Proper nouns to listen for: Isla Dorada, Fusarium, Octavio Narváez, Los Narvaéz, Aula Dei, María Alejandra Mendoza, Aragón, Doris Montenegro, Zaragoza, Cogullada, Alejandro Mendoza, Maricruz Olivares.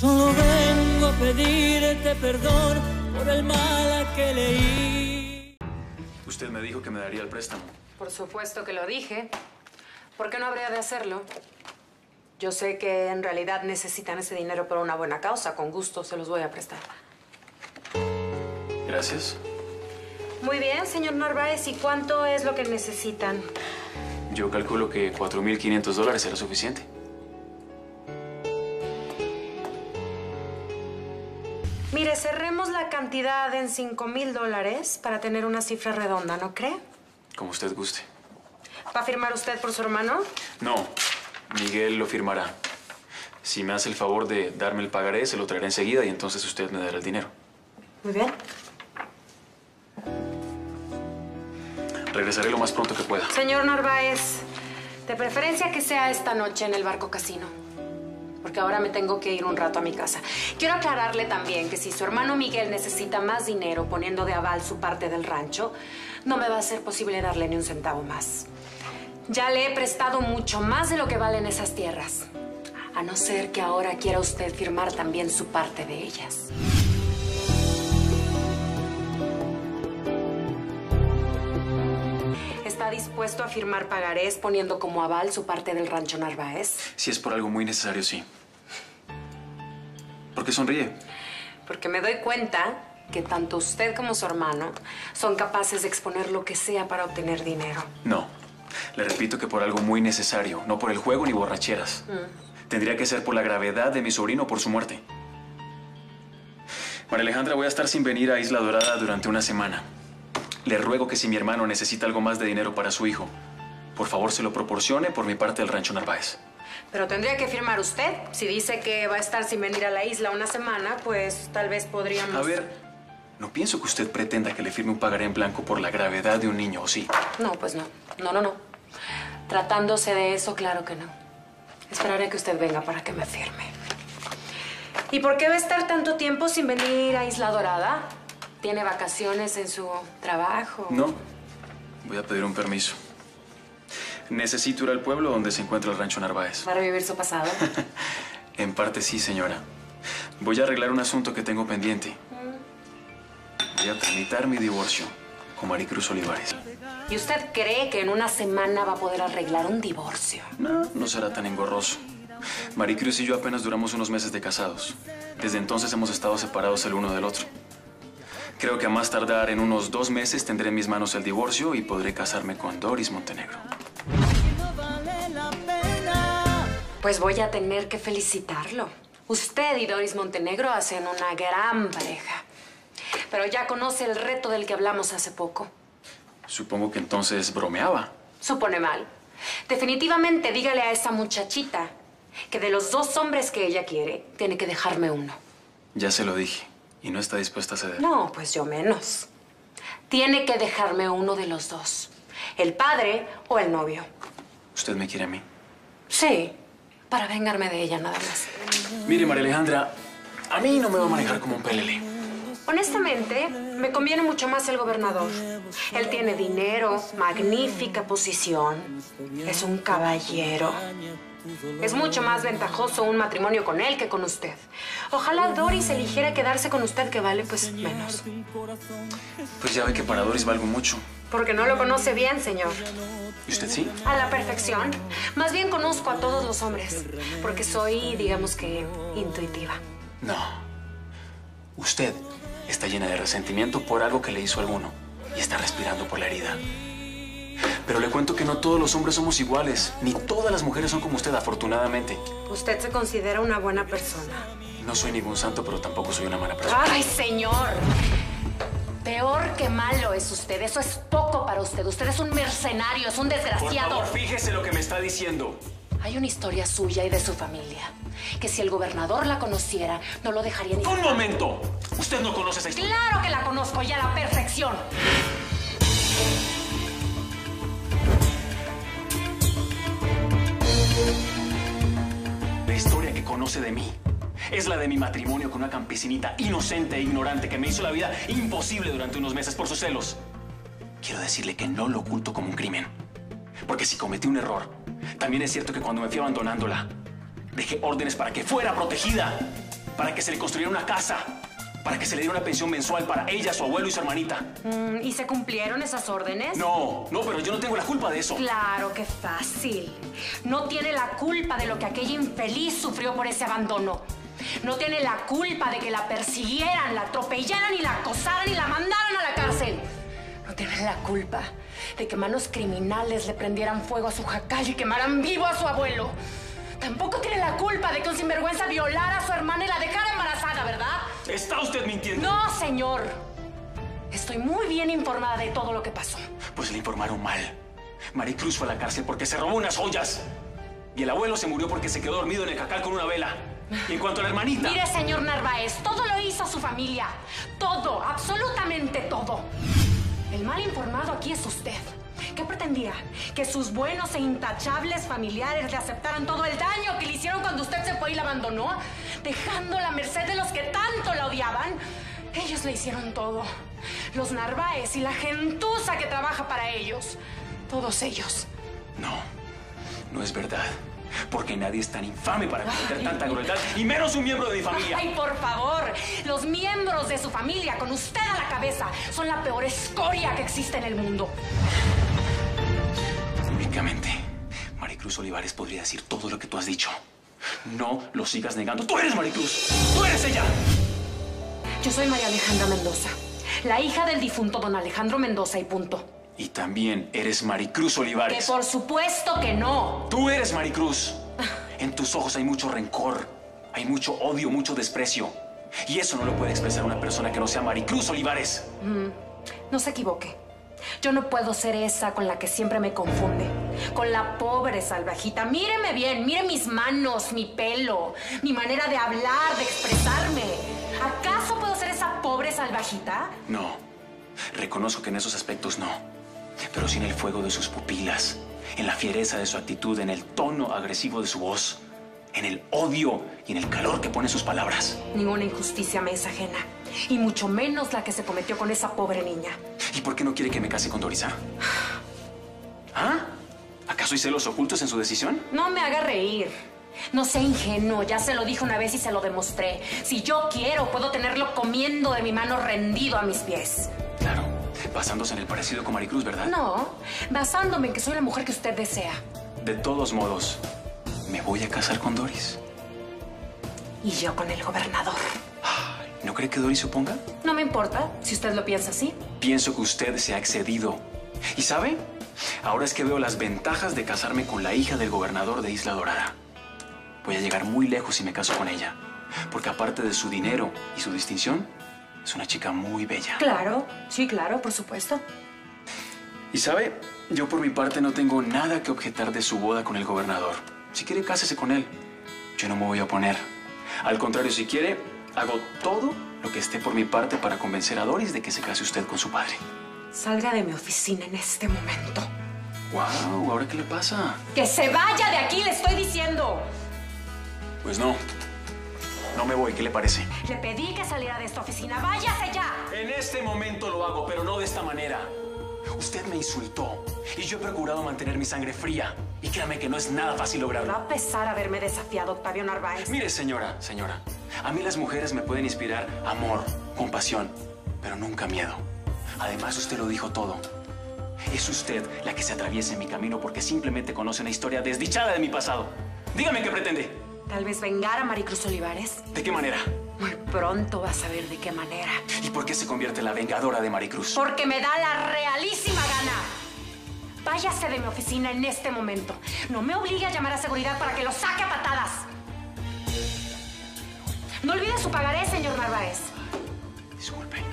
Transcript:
Solo vengo a pedirte perdón por el mal que le hice. Usted me dijo que me daría el préstamo. Por supuesto que lo dije. ¿Por qué no habría de hacerlo? Yo sé que en realidad necesitan ese dinero por una buena causa. Con gusto se los voy a prestar. Gracias. Muy bien, señor Narváez. ¿Y cuánto es lo que necesitan? Yo calculo que $4,500 será suficiente. Mire, cerremos la cantidad en $5,000 para tener una cifra redonda, ¿no cree? Como usted guste. ¿Va a firmar usted por su hermano? No. Miguel lo firmará. Si me hace el favor de darme el pagaré, se lo traeré enseguida y entonces usted me dará el dinero. Muy bien. Regresaré lo más pronto que pueda. Señor Narváez, de preferencia que sea esta noche en el Barco Casino, porque ahora me tengo que ir un rato a mi casa. Quiero aclararle también que si su hermano Miguel necesita más dinero poniendo de aval su parte del rancho, no me va a ser posible darle ni un centavo más. Ya le he prestado mucho más de lo que valen esas tierras. A no ser que ahora quiera usted firmar también su parte de ellas. ¿Está dispuesto a firmar pagarés poniendo como aval su parte del rancho Narváez? Si es por algo muy necesario, sí. ¿Por qué sonríe? Porque me doy cuenta que tanto usted como su hermano son capaces de exponer lo que sea para obtener dinero. No. Le repito que por algo muy necesario, no por el juego ni borracheras. Tendría que ser por la gravedad de mi sobrino o por su muerte. María Alejandra, voy a estar sin venir a Isla Dorada durante una semana. Le ruego que si mi hermano necesita algo más de dinero para su hijo, por favor se lo proporcione por mi parte del rancho Narváez. Pero tendría que firmar usted. Si dice que va a estar sin venir a la isla una semana, pues tal vez podríamos... A ver... No pienso que usted pretenda que le firme un pagaré en blanco por la gravedad de un niño, ¿o sí? No, pues no. No. Tratándose de eso, claro que no. Esperaré que usted venga para que me firme. ¿Y por qué va a estar tanto tiempo sin venir a Isla Dorada? ¿Tiene vacaciones en su trabajo? No. Voy a pedir un permiso. Necesito ir al pueblo donde se encuentra el rancho Narváez. ¿Para vivir su pasado? En parte sí, señora. Voy a arreglar un asunto que tengo pendiente. Voy a tramitar mi divorcio con Maricruz Olivares. ¿Y usted cree que en una semana va a poder arreglar un divorcio? No, no será tan engorroso. Maricruz y yo apenas duramos unos meses de casados. Desde entonces hemos estado separados el uno del otro. Creo que a más tardar en unos 2 meses tendré en mis manos el divorcio y podré casarme con Doris Montenegro. Pues voy a tener que felicitarlo. Usted y Doris Montenegro hacen una gran pareja. Pero ya conoce el reto del que hablamos hace poco. Supongo que entonces bromeaba. Supone mal. Definitivamente dígale a esa muchachita que de los 2 hombres que ella quiere, tiene que dejarme uno. Ya se lo dije. Y no está dispuesta a ceder. No, pues yo menos. Tiene que dejarme uno de los dos. El padre o el novio. ¿Usted me quiere a mí? Sí. Para vengarme de ella, nada más. Mire, María Alejandra, a mí no me va a manejar como un pelele. Honestamente, me conviene mucho más el gobernador. Él tiene dinero, magnífica posición. Es un caballero. Es mucho más ventajoso un matrimonio con él que con usted. Ojalá Doris eligiera quedarse con usted, que vale, pues, menos. Pues ya ve que para Doris valgo mucho. Porque no lo conoce bien, señor. ¿Y usted sí? A la perfección. Más bien conozco a todos los hombres. Porque soy, digamos que, intuitiva. No. Usted... está llena de resentimiento por algo que le hizo alguno y está respirando por la herida. Pero le cuento que no todos los hombres somos iguales, ni todas las mujeres son como usted, afortunadamente. Usted se considera una buena persona. No soy ningún santo, pero tampoco soy una mala persona. ¡Ay, señor! Peor que malo es usted. Eso es poco para usted. Usted es un mercenario, es un desgraciado. Por favor, fíjese lo que me está diciendo. Hay una historia suya y de su familia que si el gobernador la conociera, no lo dejaría ni... ¡Un momento! ¿Usted no conoce esa historia? ¡Claro que la conozco ya a la perfección! La historia que conoce de mí es la de mi matrimonio con una campesinita inocente e ignorante que me hizo la vida imposible durante unos meses por sus celos. Quiero decirle que no lo oculto como un crimen, porque si cometí un error, también es cierto que cuando me fui abandonándola, dejé órdenes para que fuera protegida. para que se le construyera una casa, para que se le diera una pensión mensual para ella, su abuelo y su hermanita. ¿Y se cumplieron esas órdenes? No, no, pero yo no tengo la culpa de eso. Claro, qué fácil. No tiene la culpa de lo que aquella infeliz sufrió por ese abandono. No tiene la culpa de que la persiguieran, la atropellaran y la acosaran y la mandaran a la cárcel. No tiene la culpa de que manos criminales le prendieran fuego a su jacal y quemaran vivo a su abuelo. Tampoco tiene la culpa de que un sinvergüenza violara a su hermana y la dejara embarazada, ¿verdad? ¿Está usted mintiendo? No, señor. Estoy muy bien informada de todo lo que pasó. Pues le informaron mal. Maricruz fue a la cárcel porque se robó unas joyas. Y el abuelo se murió porque se quedó dormido en el jacal con una vela. Y en cuanto a la hermanita... Mire, señor Narváez, todo lo hizo su familia. Todo, absolutamente todo. El mal informado aquí es usted. ¿Qué pretendía? ¿Que sus buenos e intachables familiares le aceptaran todo el daño que le hicieron cuando usted se fue y la abandonó? Dejando la merced de los que tanto la odiaban. Ellos le hicieron todo. Los Narváez y la gentuza que trabaja para ellos. Todos ellos. No, no es verdad. Porque nadie es tan infame para cometer tanta crueldad, y menos un miembro de mi familia. ¡Ay, por favor! Los miembros de su familia, con usted a la cabeza, son la peor escoria que existe en el mundo. Únicamente, Maricruz Olivares podría decir todo lo que tú has dicho. No lo sigas negando. ¡Tú eres Maricruz! ¡Tú eres ella! Yo soy María Alejandra Mendoza, la hija del difunto don Alejandro Mendoza y punto. Y también eres Maricruz Olivares. Que por supuesto que no. Tú eres Maricruz. En tus ojos hay mucho rencor, hay mucho odio, mucho desprecio. Y eso no lo puede expresar una persona que no sea Maricruz Olivares. No se equivoque. Yo no puedo ser esa con la que siempre me confunde. Con la pobre salvajita. Míreme bien, mire mis manos, mi pelo, mi manera de hablar, de expresarme. ¿Acaso puedo ser esa pobre salvajita? No. Reconozco que en esos aspectos no. Pero sin el fuego de sus pupilas, en la fiereza de su actitud, en el tono agresivo de su voz, en el odio y en el calor que pone sus palabras. Ninguna injusticia me es ajena, y mucho menos la que se cometió con esa pobre niña. ¿Y por qué no quiere que me case con Dorisa? ¿Ah? ¿Acaso hay celos ocultos en su decisión? No me haga reír. No sea ingenuo, ya se lo dije una vez y se lo demostré. Si yo quiero, puedo tenerlo comiendo de mi mano, rendido a mis pies. Claro. Basándose en el parecido con Maricruz, ¿verdad? No, basándome en que soy la mujer que usted desea. De todos modos, me voy a casar con Doris. Y yo con el gobernador. ¿No cree que Doris se oponga? No me importa, si usted lo piensa así. Pienso que usted se ha excedido. ¿Y sabe? Ahora es que veo las ventajas de casarme con la hija del gobernador de Isla Dorada. Voy a llegar muy lejos si me caso con ella. Porque aparte de su dinero y su distinción, es una chica muy bella. Claro, sí, claro, por supuesto. Y sabe, yo por mi parte no tengo nada que objetar de su boda con el gobernador. Si quiere, cásese con él. Yo no me voy a oponer. Al contrario, si quiere, hago todo lo que esté por mi parte para convencer a Doris de que se case usted con su padre. Salga de mi oficina en este momento. Wow, ¿ahora qué le pasa? ¡Que se vaya de aquí, le estoy diciendo! Pues no. No me voy, ¿qué le parece? Le pedí que saliera de esta oficina. ¡Váyase ya! En este momento lo hago, pero no de esta manera. Usted me insultó y yo he procurado mantener mi sangre fría. Y créame que no es nada fácil lograrlo. Va a pesar haberme desafiado, Octavio Narváez. Mire, señora, a mí las mujeres me pueden inspirar amor, compasión, pero nunca miedo. Además, usted lo dijo todo. Es usted la que se atraviesa en mi camino porque simplemente conoce una historia desdichada de mi pasado. Dígame qué pretende. Tal vez vengar a Maricruz Olivares. ¿De qué manera? Muy pronto vas a ver de qué manera. ¿Y por qué se convierte en la vengadora de Maricruz? Porque me da la realísima gana. Váyase de mi oficina en este momento. No me obligue a llamar a seguridad para que lo saque a patadas. No olvide su pagaré, señor Narváez. Disculpe.